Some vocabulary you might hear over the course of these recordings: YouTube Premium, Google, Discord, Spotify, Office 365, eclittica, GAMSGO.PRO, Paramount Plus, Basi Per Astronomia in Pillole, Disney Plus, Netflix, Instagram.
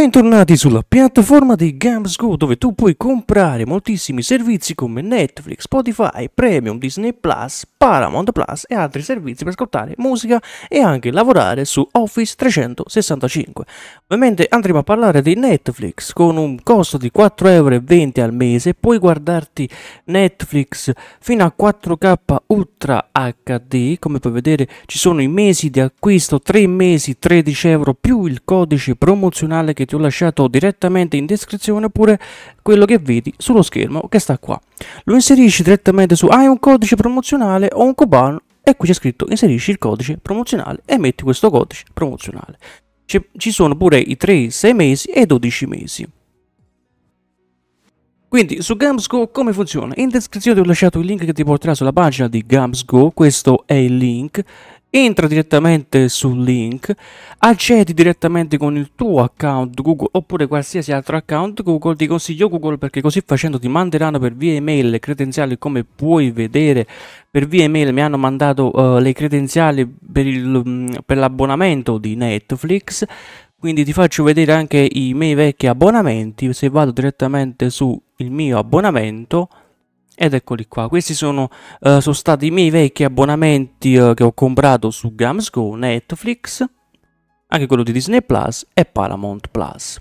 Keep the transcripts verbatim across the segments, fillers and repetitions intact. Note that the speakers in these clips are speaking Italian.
Bentornati sulla piattaforma di GAMSGO, dove tu puoi comprare moltissimi servizi come Netflix, Spotify, Premium, Disney Plus, Paramount Plus e altri servizi per ascoltare musica e anche lavorare su Office trecentosessantacinque. Ovviamente andremo a parlare di Netflix. Con un costo di quattro euro e venti al mese puoi guardarti Netflix fino a quattro K Ultra acca di. Come puoi vedere ci sono i mesi di acquisto, tre mesi tredici euro più il codice promozionale che ti ho lasciato direttamente in descrizione, oppure quello che vedi sullo schermo che sta qua. Lo inserisci direttamente su hai un codice promozionale o un coupon, e qui c'è scritto inserisci il codice promozionale e metti questo codice promozionale. Ci sono pure i tre, sei mesi e dodici mesi. Quindi su GAMSGO come funziona? In descrizione ti ho lasciato il link che ti porterà sulla pagina di GAMSGO. Questo è il link. Entra direttamente sul link, accedi direttamente con il tuo account Google oppure qualsiasi altro account Google. Ti consiglio Google perché così facendo ti manderanno per via email le credenziali. Come puoi vedere, per via email mi hanno mandato uh, le credenziali per il, per l'abbonamento di Netflix. Quindi ti faccio vedere anche i miei vecchi abbonamenti. Se vado direttamente su il mio abbonamento, ed eccoli qua, questi sono, uh, sono stati i miei vecchi abbonamenti uh, che ho comprato su GAMSGO, Netflix, anche quello di Disney Plus e Paramount Plus.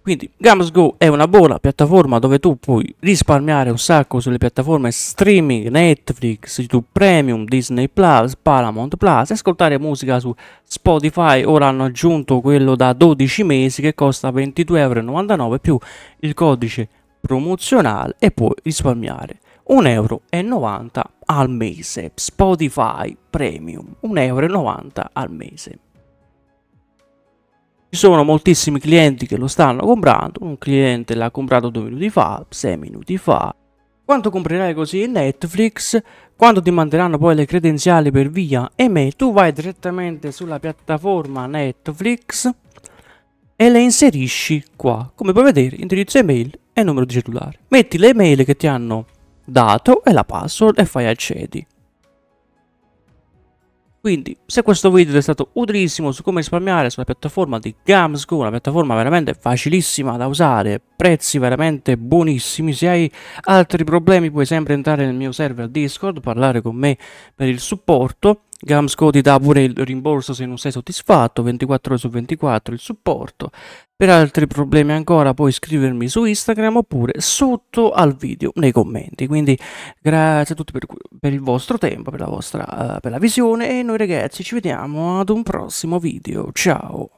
Quindi GAMSGO è una buona piattaforma dove tu puoi risparmiare un sacco sulle piattaforme streaming Netflix, YouTube Premium, Disney Plus, Paramount Plus, e ascoltare musica su Spotify. Ora hanno aggiunto quello da dodici mesi che costa ventidue euro e novantanove più il codice promozionale e puoi risparmiare un euro e novanta al mese. Spotify Premium un euro e novanta al mese. Ci sono moltissimi clienti che lo stanno comprando. Un cliente l'ha comprato due minuti fa, sei minuti fa. Quando comprerai così Netflix, quando ti manderanno poi le credenziali per via email, tu vai direttamente sulla piattaforma Netflix e le inserisci qua, come puoi vedere, indirizzo email e numero di cellulare. Metti le email che ti hanno dato e la password e fai accedi. Quindi se questo video ti è stato utilissimo su come risparmiare sulla piattaforma di GAMSGO, una piattaforma veramente facilissima da usare, prezzi veramente buonissimi. Se hai altri problemi puoi sempre entrare nel mio server Discord, parlare con me per il supporto. GAMSGO ti dà pure il rimborso se non sei soddisfatto, ventiquattro ore su ventiquattro il supporto. Per altri problemi ancora puoi scrivermi su Instagram oppure sotto al video nei commenti. Quindi grazie a tutti per, per il vostro tempo, per la vostra uh, per la visione, e noi ragazzi ci vediamo ad un prossimo video. Ciao!